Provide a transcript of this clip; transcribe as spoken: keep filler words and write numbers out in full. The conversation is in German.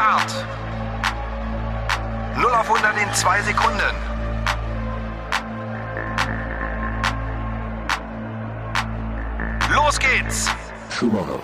Start. null auf hundert in zwei Sekunden. Los geht's. Schumacher.